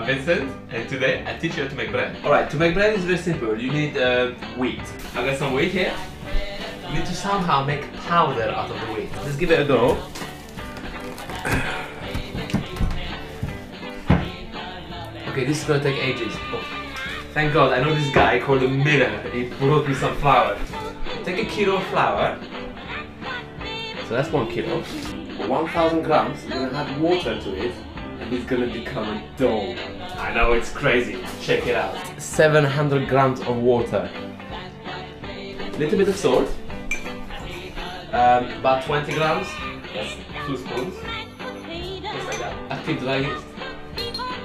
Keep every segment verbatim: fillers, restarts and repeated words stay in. I'm Vincent and today I teach you how to make bread. Alright, to make bread is very simple. You need uh, wheat. I got some wheat here. You need to somehow make powder out of the wheat. Let's give it a go. Okay, this is gonna take ages. Oh, thank God, I know this guy called a miller. He brought me some flour. Take a kilo of flour. So that's one kilo. one thousand grams, you're gonna add water to it. And it's gonna become a dough. I know, it's crazy. Check it out. seven hundred grams of water. Little bit of salt. Um, about twenty grams. That's two spoons. Just like that. I keep drying it.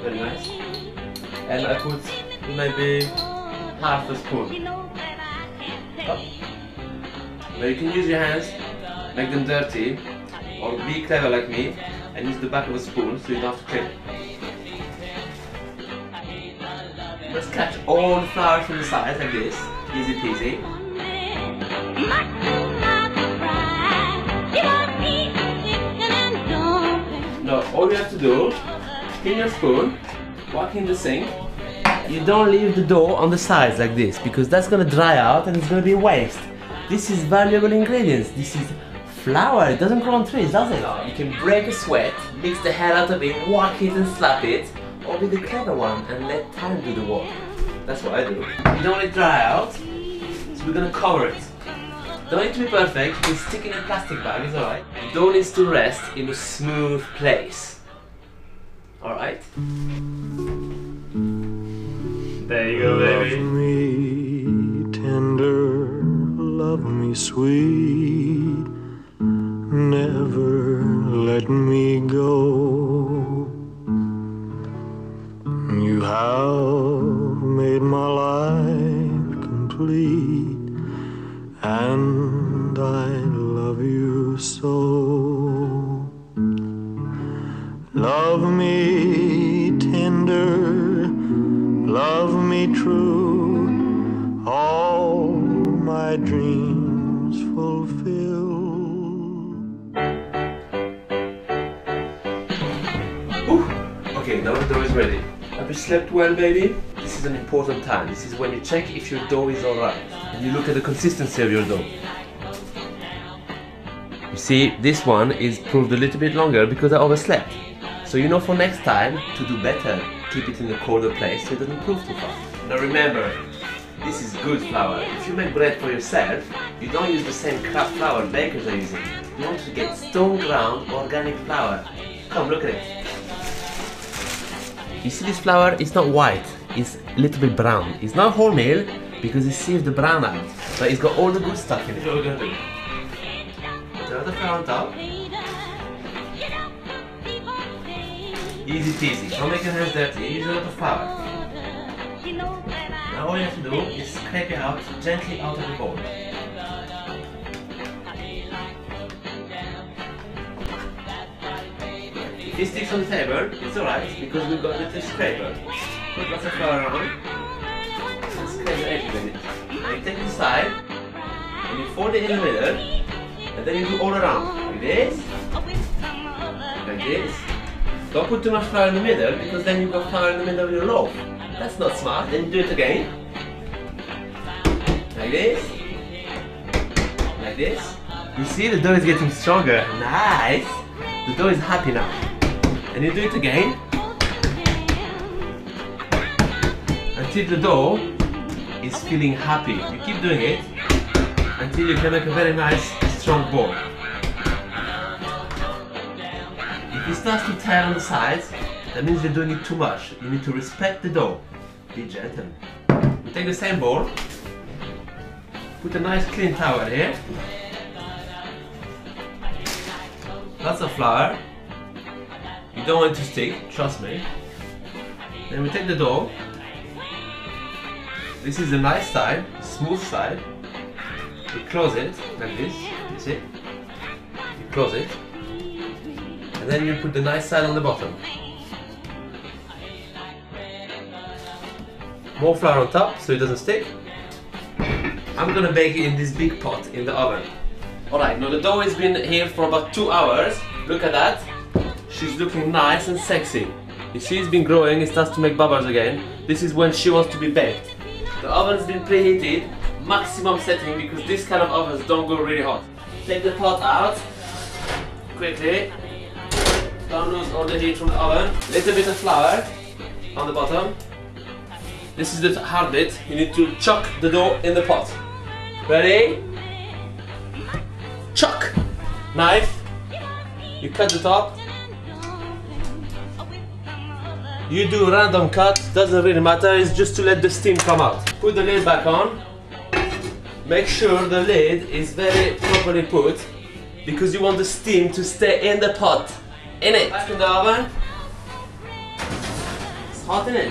Very nice. And I put maybe half a spoon. Oh. Now you can use your hands, make them dirty, or be clever like me. And use the back of a spoon so you don't have to trip. Let's catch all the flour from the sides like this. Easy peasy. Now all you have to do, spin your spoon, walk in the sink. You don't leave the dough on the sides like this because that's gonna dry out and it's gonna be waste. This is valuable ingredients. This is flour, it doesn't grow on trees, does it? No, you can break a sweat, mix the hell out of it, whack it and slap it, or be the clever one and let time do the work. That's what I do. You don't want it dry out, so we're gonna cover it. Don't need to be perfect, you can stick it in a plastic bag, it's alright. The dough needs to rest in a smooth place. Alright? There you go, baby. Love me tender, love me sweet. Never let me go. You have made my life complete, and I love you so. Love me tender, love me true, all my dreams fulfill. Okay, now the dough is ready. Have you slept well, baby? This is an important time. This is when you check if your dough is alright. And you look at the consistency of your dough. You see, this one is proved a little bit longer because I overslept. So you know for next time to do better. Keep it in a colder place so it doesn't prove too fast. Now remember, this is good flour. If you make bread for yourself, you don't use the same crap flour bakers are using. You want to get stone ground organic flour. Come, look at it. You see this flour, it's not white, it's a little bit brown. It's not wholemeal because it sieves the brown out, but it's got all the good stuff in it. So we're gonna do it. Put another flour on top. Easy peasy, don't make your hands dirty, use a lot of flour. Now all you have to do is scrape it out, gently out of the bowl. If it sticks on the table, it's alright, because we've got a little scraper. Put lots of flour on and scrape the edge with it. Now you take it aside, and you fold it in the middle, and then you do all around. Like this, like this. Don't put too much flour in the middle, because then you've got flour in the middle of your loaf. That's not smart. Then do it again. Like this, like this. You see, the dough is getting stronger. Nice! The dough is happy now. And you do it again until the dough is feeling happy. You keep doing it until you can make a very nice strong ball. If it starts to tear on the sides, that means you're doing it too much. You need to respect the dough. Be gentle. You take the same ball, put a nice clean towel here, lots of flour. You don't want it to stick, trust me. Then we take the dough. This is the nice side, smooth side. We close it like this, you see? You close it. And then you put the nice side on the bottom. More flour on top so it doesn't stick. I'm gonna bake it in this big pot in the oven. Alright, now the dough has been here for about two hours. Look at that. She's looking nice and sexy. You see, it's been growing, it starts to make bubbles again. This is when she wants to be baked. The oven's been preheated, maximum setting, because these kind of ovens don't go really hot. Take the pot out quickly. Don't lose all the heat from the oven. Little bit of flour on the bottom. This is the hard bit. You need to chuck the dough in the pot. Ready? Chuck! Knife. You cut the top. You do random cuts, doesn't really matter, it's just to let the steam come out. Put the lid back on. Make sure the lid is very properly put, because you want the steam to stay in the pot. In it. Back in the oven. It's hot in it.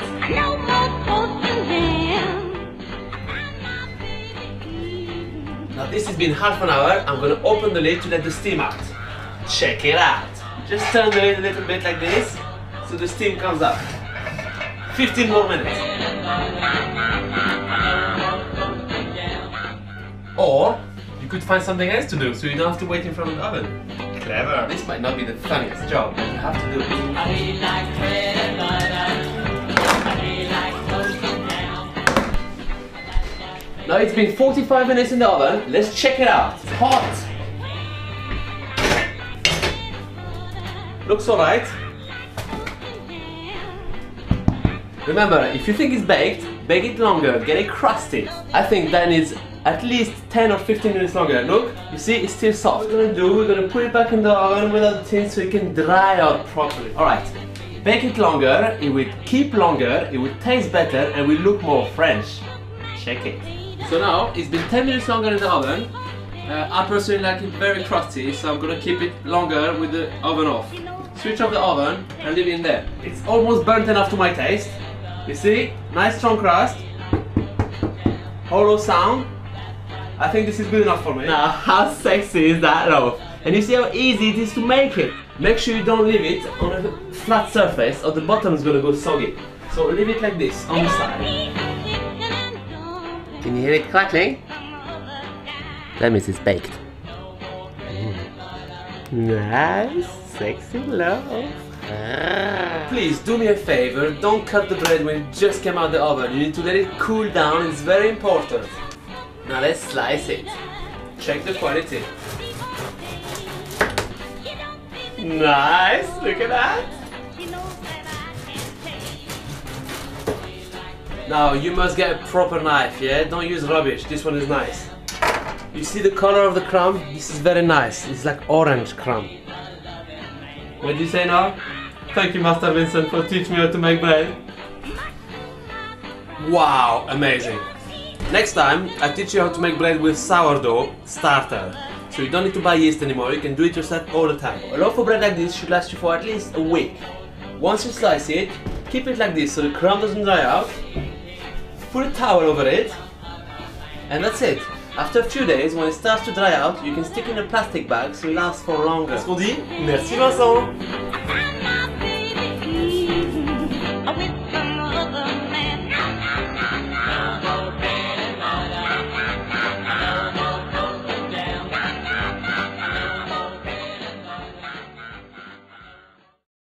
Now this has been half an hour. I'm gonna open the lid to let the steam out. Check it out. Just turn the lid a little bit like this, so the steam comes out. fifteen more minutes. Or you could find something else to do, so you don't have to wait in front of the oven. Clever. This might not be the funniest job, but you have to do it. Now it's been forty-five minutes in the oven. Let's check it out. It's hot. Looks alright. Remember, if you think it's baked, bake it longer, get it crusty. I think that needs at least ten or fifteen minutes longer. Look, you see, it's still soft. What we're gonna do, we're gonna put it back in the oven without the tin so it can dry out properly. Alright, bake it longer, it will keep longer, it will taste better and will look more French. Check it. So now, it's been ten minutes longer in the oven. Uh, I personally like it very crusty, so I'm gonna keep it longer with the oven off. Switch off the oven and leave it in there. It's almost burnt enough to my taste. You see, nice strong crust, hollow sound. I think this is good enough for me. Now, how sexy is that loaf? And you see how easy it is to make it. Make sure you don't leave it on a flat surface or the bottom is going to go soggy. So leave it like this, on the side. Can you hear it crackling? That means it's baked. Mm. Nice, sexy loaf. Ah. Please do me a favor, don't cut the bread when it just came out of the oven. You need to let it cool down, it's very important. Now let's slice it. Check the quality. Nice, look at that. Now you must get a proper knife, yeah? Don't use rubbish, this one is nice. You see the color of the crumb? This is very nice, it's like orange crumb. What do you say now? Thank you, Master Vincent, for teaching me how to make bread. Wow, amazing. Next time, I teach you how to make bread with sourdough starter. So you don't need to buy yeast anymore, you can do it yourself all the time. A loaf of bread like this should last you for at least a week. Once you slice it, keep it like this so the crumb doesn't dry out. Put a towel over it. And that's it. After a few days, when it starts to dry out, you can stick it in a plastic bag so it lasts for longer. Qu'est-ce qu'on dit? Merci Vincent!